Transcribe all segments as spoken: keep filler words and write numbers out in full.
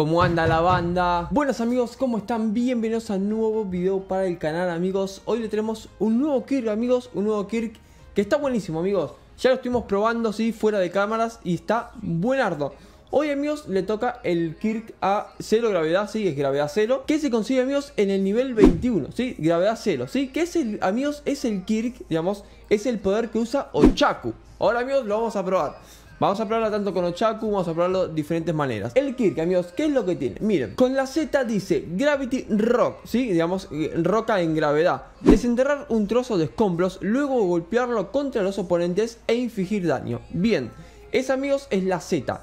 ¿Cómo anda la banda? Buenos amigos, ¿cómo están? Bienvenidos a un nuevo video para el canal, amigos. Hoy le tenemos un nuevo Kirk, amigos. Un nuevo Kirk que está buenísimo, amigos. Ya lo estuvimos probando, sí, fuera de cámaras y está buenardo. Hoy, amigos, le toca el Kirk a cero gravedad, sí, es gravedad cero, que se consigue, amigos, en el nivel veintiuno, sí, gravedad cero, sí, que es el, amigos, es el Kirk, digamos, es el poder que usa Ochako. Ahora, amigos, lo vamos a probar. Vamos a probarla tanto con Ochako, vamos a probarlo de diferentes maneras. El Kirk, amigos, ¿qué es lo que tiene? Miren, con la Z dice Gravity Rock, ¿sí? Digamos, roca en gravedad. Desenterrar un trozo de escombros, luego golpearlo contra los oponentes e infligir daño. Bien, esa, amigos, es la Z.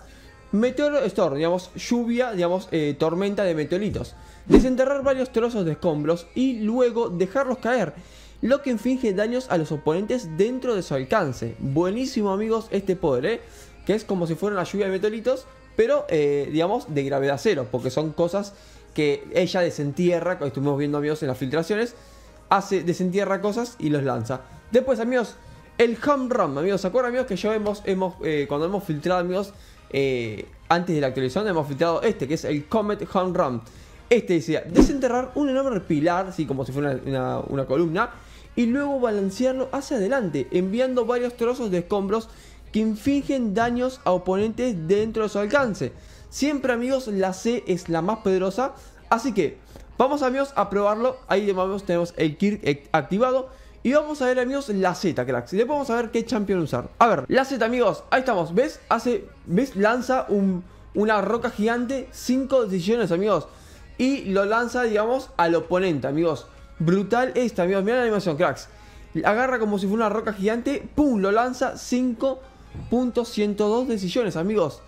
Meteor Storm, digamos, lluvia, digamos, eh, tormenta de meteoritos. Desenterrar varios trozos de escombros y luego dejarlos caer, lo que inflige daños a los oponentes dentro de su alcance. Buenísimo, amigos, este poder, ¿eh? Que es como si fuera una lluvia de meteoritos, pero, eh, digamos, de gravedad cero, porque son cosas que ella desentierra, como estuvimos viendo, amigos, en las filtraciones, hace, desentierra cosas y los lanza. Después, amigos, el Home Run, amigos, ¿se acuerdan, amigos, que ya hemos, hemos eh, cuando hemos filtrado, amigos, eh, antes de la actualización, hemos filtrado este, que es el Comet Home Run? Este decía, desenterrar un enorme pilar, así como si fuera una, una, una columna, y luego balancearlo hacia adelante, enviando varios trozos de escombros que infligen daños a oponentes dentro de su alcance. Siempre, amigos, la C es la más poderosa. Así que vamos, amigos, a probarlo. Ahí, amigos, tenemos el Kirk activado. Y vamos a ver, amigos, la Z, cracks. Y después vamos a ver qué champion usar. A ver, la Z, amigos, ahí estamos. ¿Ves? Hace, ¿ves? Lanza un, una roca gigante, cinco decisiones, amigos, y lo lanza, digamos, al oponente, amigos. Brutal esta, amigos. Mirá la animación, cracks. Agarra como si fuera una roca gigante, pum, lo lanza, cinco punto ciento dos decisiones, amigos.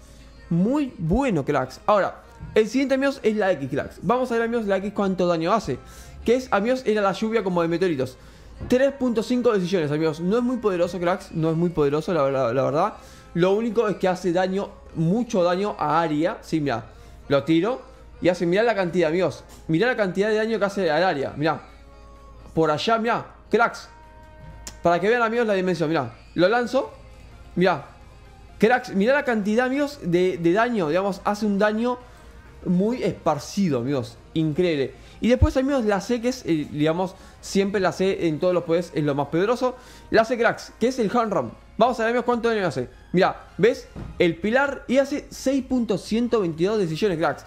Muy bueno, cracks. Ahora, el siguiente, amigos, es la X, cracks. Vamos a ver, amigos, la X cuánto daño hace. Que es, amigos, era la lluvia como de meteoritos. tres punto cinco decisiones, amigos. No es muy poderoso, cracks. No es muy poderoso, la, la, la verdad. Lo único es que hace daño, mucho daño a área. Sí, mirá, lo tiro y hace, mirá la cantidad, amigos. Mirá la cantidad de daño que hace al área. Mirá, por allá, mirá, cracks. Para que vean, amigos, la dimensión, mirá. Lo lanzo. Mirá, cracks, mirá la cantidad, amigos, de, de daño, digamos, hace un daño muy esparcido, amigos, increíble. Y después, amigos, la C, que es, eh, digamos, siempre la C en todos los poderes es lo más poderoso. La C, cracks, que es el Home Run. Vamos a ver, amigos, cuánto daño hace. Mirá, ¿ves? El pilar y hace seis punto ciento veintidós decisiones, cracks.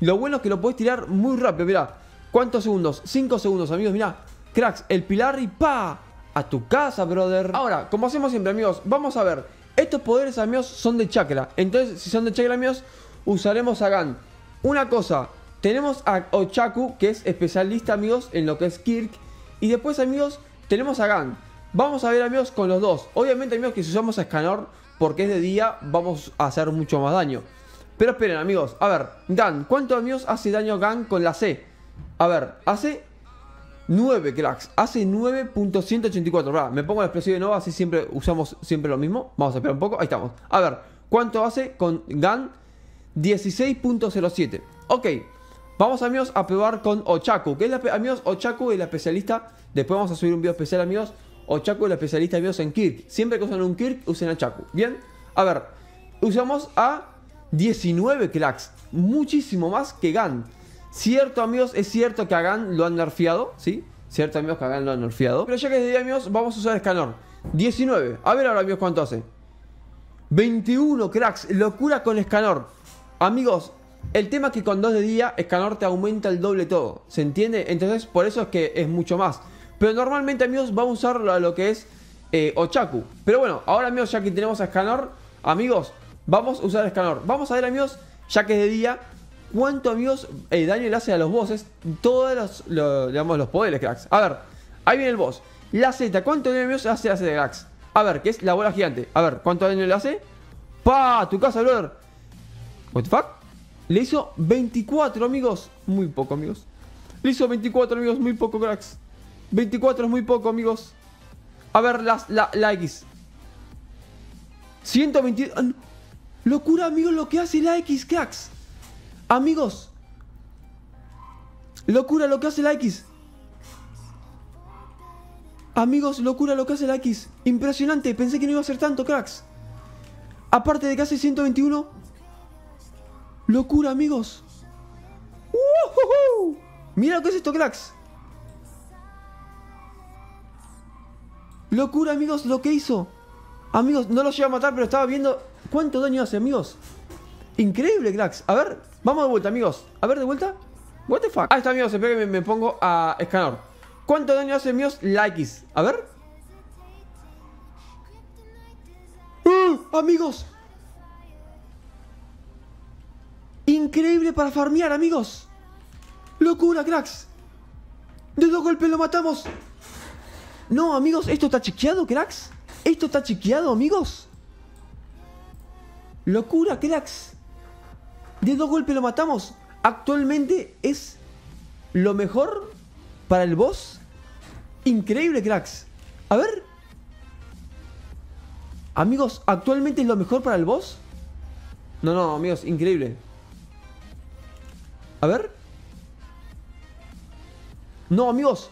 Lo bueno es que lo podés tirar muy rápido, mirá. ¿Cuántos segundos? cinco segundos, amigos, mirá. Cracks, el pilar y pa, a tu casa, brother. Ahora, como hacemos siempre, amigos, vamos a ver. Estos poderes, amigos, son de chakra. Entonces, si son de chakra, amigos, usaremos a Gan. Una cosa, tenemos a Ochako, que es especialista, amigos, en lo que es Kirk. Y después, amigos, tenemos a Gan. Vamos a ver, amigos, con los dos. Obviamente, amigos, que si usamos a Escanor, porque es de día, vamos a hacer mucho más daño. Pero esperen, amigos, a ver, Gan, ¿cuánto, amigos, hace daño Gan con la C? A ver, hace nueve, cracks, hace nueve punto ciento ochenta y cuatro. Me pongo el explosivo de nuevo, así siempre usamos siempre lo mismo. Vamos a esperar un poco, ahí estamos. A ver, ¿cuánto hace con Gan? dieciséis punto cero siete. Ok, vamos, amigos, a probar con Ochako, que es la, amigos, Ochako es la especialista. Después vamos a subir un video especial, amigos. Ochako es la especialista, amigos, en Kirk. Siempre que usan un Kirk, usen a Ochako. Bien, a ver, usamos a diecinueve, cracks, muchísimo más que Gan. Cierto, amigos, es cierto que a Gan lo han nerfeado, ¿sí? Cierto, amigos, que a Gan lo han nerfeado. Pero ya que es de día, amigos, vamos a usar Escanor. diecinueve. A ver ahora, amigos, cuánto hace. veintiuno, cracks. Locura con Escanor. Amigos, el tema es que con dos de día, Escanor te aumenta el doble todo. ¿Se entiende? Entonces, por eso es que es mucho más. Pero normalmente, amigos, vamos a usar lo que es eh, Ochako. Pero bueno, ahora, amigos, ya que tenemos a Escanor, amigos, vamos a usar Escanor. Vamos a ver, amigos, ya que es de día, cuánto, amigos, el daño le hace a los bosses todos los, los, digamos, los poderes, cracks. A ver, ahí viene el boss. La Z, ¿cuánto daño, amigos, hace la Z, cracks? A ver, que es la bola gigante. A ver, ¿cuánto daño le hace? ¡Pa! ¡Tu casa, brother! ¿What the fuck? Le hizo veinticuatro, amigos. Muy poco, amigos. Le hizo veinticuatro, amigos. Muy poco, cracks. veinticuatro es muy poco, amigos. A ver, la, la, la X. ciento veintidós. ¡Ah, no! Locura, amigos, lo que hace la X, cracks. Amigos, locura lo que hace la X. Amigos, locura lo que hace la X. Impresionante, pensé que no iba a ser tanto, cracks. Aparte de que hace ciento veintiuno. Locura, amigos. Mira lo que es esto, cracks. Locura, amigos, lo que hizo. Amigos, no lo llevo a matar, pero estaba viendo cuánto daño hace, amigos. Increíble, cracks. A ver, vamos de vuelta, amigos. A ver, de vuelta. What the fuck. Ahí está, amigos, espero que me, me pongo a Escanor. ¿Cuánto daño hace, amigos? Likes. A ver. ¡Uh, amigos! Increíble para farmear, amigos. Locura, cracks. De dos golpes lo matamos. No, amigos, esto está chequeado, cracks. Esto está chequeado, amigos. Locura, cracks. De dos golpes lo matamos. Actualmente es lo mejor para el boss. Increíble, cracks. A ver. Amigos, actualmente es lo mejor para el boss. No, no, amigos, increíble. A ver. No, amigos.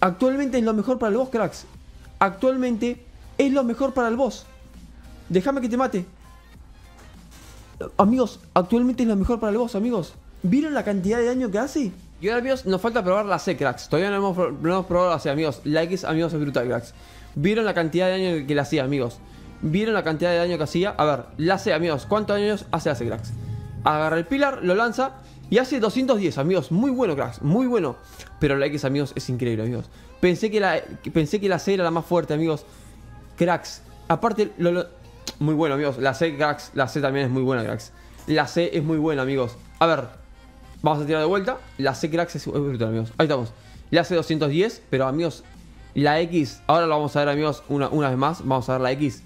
Actualmente es lo mejor para el boss, cracks. Actualmente es lo mejor para el boss. Déjame que te mate. Amigos, actualmente es lo mejor para el boss, amigos. ¿Vieron la cantidad de daño que hace? Y ahora, amigos, nos falta probar la C, cracks. Todavía no hemos, no hemos probado la C, amigos. Likes, amigos, es brutal, cracks. ¿Vieron la cantidad de daño que le hacía, amigos? ¿Vieron la cantidad de daño que hacía? A ver, la C, amigos. ¿Cuántos daños hace la C, cracks? Agarra el pilar, lo lanza... Y hace doscientos diez, amigos. Muy bueno, cracks. Muy bueno. Pero la X, amigos, es increíble, amigos. Pensé que la, pensé que la C era la más fuerte, amigos. Cracks. Aparte, lo, lo... muy bueno, amigos. La C, cracks. La C también es muy buena, cracks. La C es muy buena, amigos. A ver. Vamos a tirar de vuelta. La C, cracks, es, es brutal, amigos. Ahí estamos. La C doscientos diez, pero, amigos, la X... Ahora lo vamos a ver, amigos, una, una vez más. Vamos a ver la X.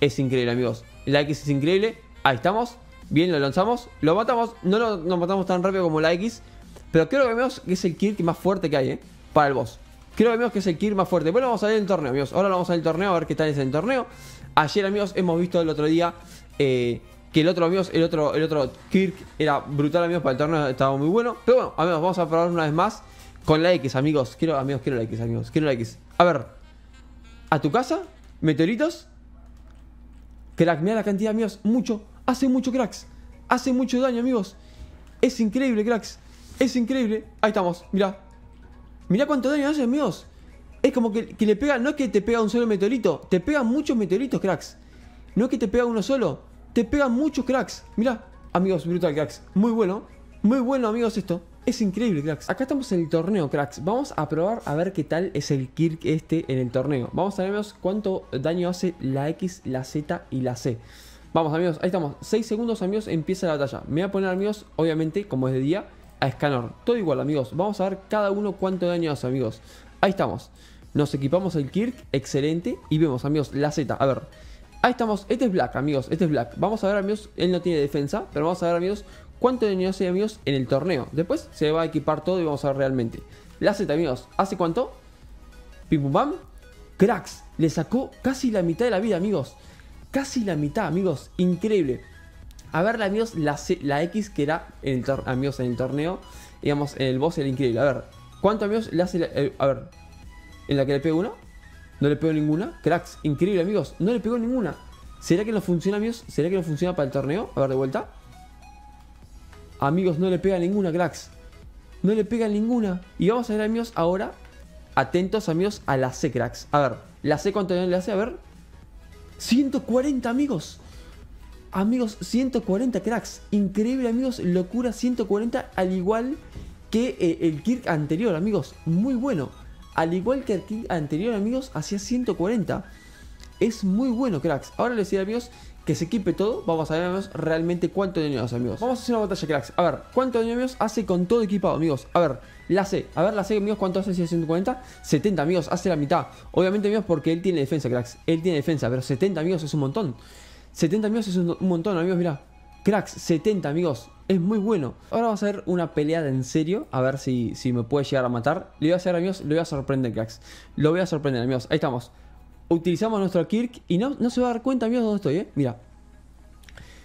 Es increíble, amigos. La X es increíble. Ahí estamos. Bien, lo lanzamos, lo matamos. No lo no matamos tan rápido como la X, pero creo que, amigos, que es el kill más fuerte que hay, ¿eh? Para el boss. Creo, amigos, que es el kill más fuerte. Bueno, vamos a ver el torneo, amigos. Ahora vamos a ver el torneo, a ver qué tal es el torneo. Ayer, amigos, hemos visto el otro día eh, que el otro, amigos, el otro, el otro kill era brutal, amigos. Para el torneo estaba muy bueno. Pero bueno, amigos, vamos a probar una vez más con la X, amigos. Quiero, amigos, quiero la X, amigos. Quiero la X. A ver. A tu casa, meteoritos. Crack, mira la cantidad, amigos. Mucho. Hace mucho, cracks. Hace mucho daño, amigos. Es increíble, cracks. Es increíble. Ahí estamos, mirá. Mirá cuánto daño hace, amigos. Es como que, que le pega, no es que te pega un solo meteorito. Te pegan muchos meteoritos, cracks. No es que te pega uno solo. Te pegan muchos, cracks. Mirá, amigos, brutal, cracks. Muy bueno. Muy bueno, amigos, esto. Es increíble, cracks. Acá estamos en el torneo, cracks. Vamos a probar a ver qué tal es el Kirk este en el torneo. Vamos a ver, amigos, cuánto daño hace la X, la Z y la C. Vamos, amigos, ahí estamos. seis segundos, amigos, empieza la batalla. Me voy a poner, amigos, obviamente, como es de día, a Escanor. Todo igual, amigos. Vamos a ver cada uno cuánto daño hace, amigos. Ahí estamos. Nos equipamos el Kirk, excelente. Y vemos, amigos, la Z. A ver. Ahí estamos. Este es Black, amigos. Este es Black. Vamos a ver, amigos, él no tiene defensa. Pero vamos a ver, amigos, cuánto daño hace, amigos, en el torneo. Después se va a equipar todo y vamos a ver realmente. La Z, amigos, ¿hace cuánto? Pim pum pam. Cracks. Le sacó casi la mitad de la vida, amigos. Casi la mitad, amigos. Increíble. A ver, amigos, la, C, la X que era en el tor amigos, en el torneo. Digamos, en el boss era increíble. A ver, ¿cuánto, amigos, le hace la, eh, a ver, en la que le pego una? No le pego ninguna. Cracks. Increíble, amigos. No le pegó ninguna. ¿Será que no funciona, amigos? ¿Será que no funciona para el torneo? A ver, de vuelta. Amigos, no le pega ninguna, cracks. No le pega ninguna. Y vamos a ver, amigos, ahora. Atentos, amigos, a la C, cracks. A ver, la C, ¿cuánto le hace? A ver. ciento cuarenta, amigos. Amigos, ciento cuarenta, cracks. Increíble, amigos, locura. Ciento cuarenta, al igual que eh, el Kirk anterior, amigos. Muy bueno, al igual que el Kirk anterior, amigos, hacía ciento cuarenta. Es muy bueno, cracks. Ahora les diré, amigos, que se equipe todo. Vamos a ver, amigos, realmente cuánto daño hace, amigos. Vamos a hacer una batalla, cracks. A ver, cuánto daño, amigos, hace con todo equipado, amigos. A ver, la C, a ver, la C, amigos, cuánto hace. Si es ciento cuarenta, setenta, amigos, hace la mitad. Obviamente, amigos, porque él tiene defensa, cracks. Él tiene defensa, pero setenta, amigos, es un montón. setenta, amigos, es un, un montón, amigos, mirá. Cracks, setenta, amigos, es muy bueno. Ahora vamos a ver una pelea de en serio. A ver si, si me puede llegar a matar. Le voy a hacer, amigos, le voy a sorprender, cracks. Lo voy a sorprender, amigos, ahí estamos. Utilizamos nuestro Kirk y no, no se va a dar cuenta, amigos, dónde estoy, eh. Mira.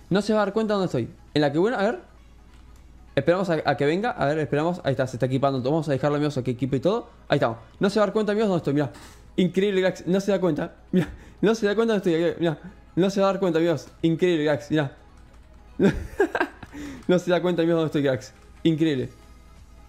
No se va a dar cuenta dónde estoy. En la que buena, a ver. Esperamos a, a que venga. A ver, esperamos. Ahí está, se está equipando. Vamos a dejarlo, amigos, a que equipe todo. Ahí estamos. No se va a dar cuenta, amigos, dónde estoy. Mira. Increíble, cracks. No se da cuenta. Mira. No se da cuenta dónde estoy. Mira. No se va a dar cuenta, amigos. Increíble, cracks. Mira. No se da cuenta, amigos, dónde estoy, cracks. Increíble.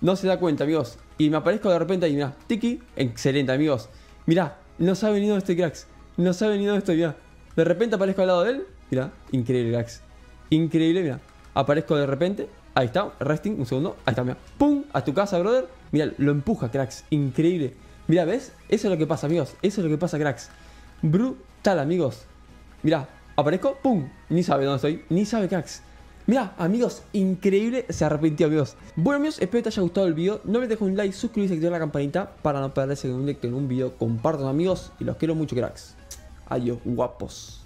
no se da cuenta, amigos. Y me aparezco de repente y mirá, tiki, excelente, amigos. Mirá, no se ha venido este, cracks. No se ha venido esto, mirá. De repente aparezco al lado de él. Mirá, increíble, cracks. Increíble, mirá. Aparezco de repente. Ahí está, resting, un segundo. Ahí está, mirá. ¡Pum! A tu casa, brother. Mirá, lo empuja, cracks. Increíble. Mirá, ¿ves? Eso es lo que pasa, amigos. Eso es lo que pasa, cracks. Brutal, amigos. Mirá, aparezco. ¡Pum! Ni sabe dónde estoy. Ni sabe, cracks. Mirá, amigos, increíble, se arrepintió, amigos. Bueno, amigos, espero que te haya gustado el video. No olvides dejar un like, suscribirse y activar la campanita para no perderse de un directo en un video. Compartan, amigos, y los quiero mucho, cracks. Adiós, guapos.